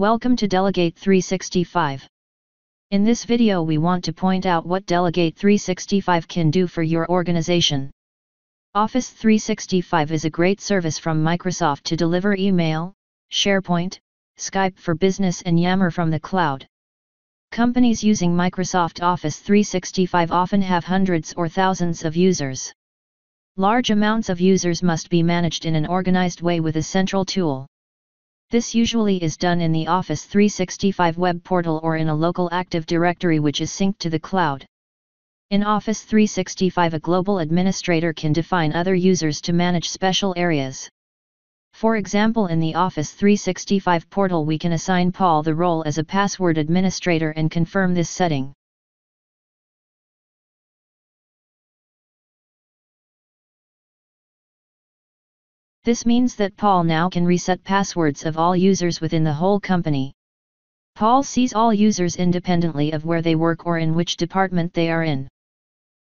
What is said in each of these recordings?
Welcome to Delegate 365. In this video we want to point out what Delegate 365 can do for your organization. Office 365 is a great service from Microsoft to deliver email, SharePoint, Skype for Business and Yammer from the cloud. Companies using Microsoft Office 365 often have hundreds or thousands of users. Large amounts of users must be managed in an organized way with a central tool. This usually is done in the Office 365 web portal or in a local Active Directory which is synced to the cloud. In Office 365, a global administrator can define other users to manage special areas. For example, in the Office 365 portal we can assign Paul the role as a password administrator and confirm this setting. This means that Paul now can reset passwords of all users within the whole company. Paul sees all users independently of where they work or in which department they are in.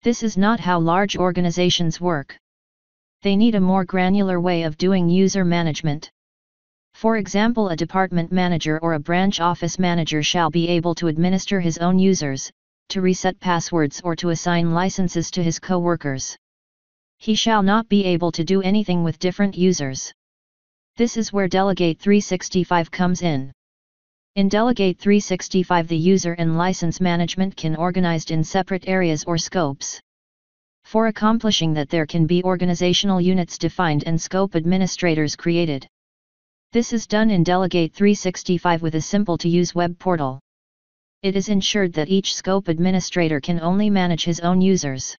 This is not how large organizations work. They need a more granular way of doing user management. For example, a department manager or a branch office manager shall be able to administer his own users, to reset passwords or to assign licenses to his co-workers. He shall not be able to do anything with different users. This is where Delegate 365 comes in. In Delegate 365, the user and license management can be organized in separate areas or scopes. For accomplishing that, there can be organizational units defined and scope administrators created. This is done in Delegate 365 with a simple-to-use web portal. It is ensured that each scope administrator can only manage his own users.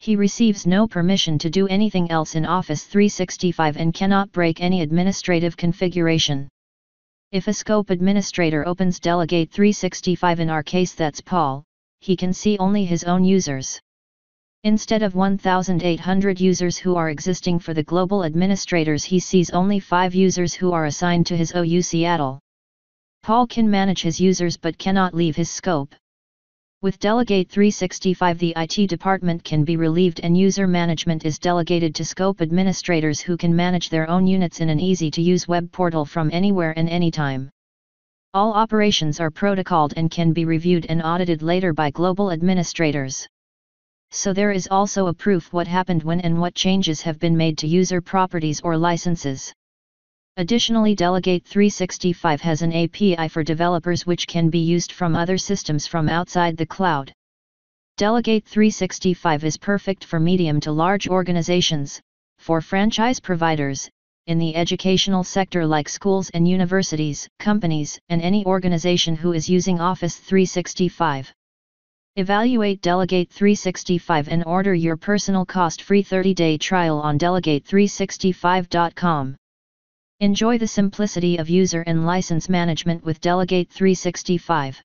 He receives no permission to do anything else in Office 365 and cannot break any administrative configuration. If a scope administrator opens Delegate 365, in our case that's Paul, he can see only his own users. Instead of 1,800 users who are existing for the global administrators, he sees only 5 users who are assigned to his OU Seattle. Paul can manage his users but cannot leave his scope. With Delegate 365, the IT department can be relieved and user management is delegated to scope administrators who can manage their own units in an easy-to-use web portal from anywhere and anytime. All operations are protocoled and can be reviewed and audited later by global administrators. So there is also a proof what happened when and what changes have been made to user properties or licenses. Additionally, Delegate 365 has an API for developers which can be used from other systems from outside the cloud. Delegate 365 is perfect for medium to large organizations, for franchise providers, in the educational sector like schools and universities, companies, and any organization who is using Office 365. Evaluate Delegate 365 and order your personal cost-free 30-day trial on delegate365.com. Enjoy the simplicity of user and license management with Delegate 365.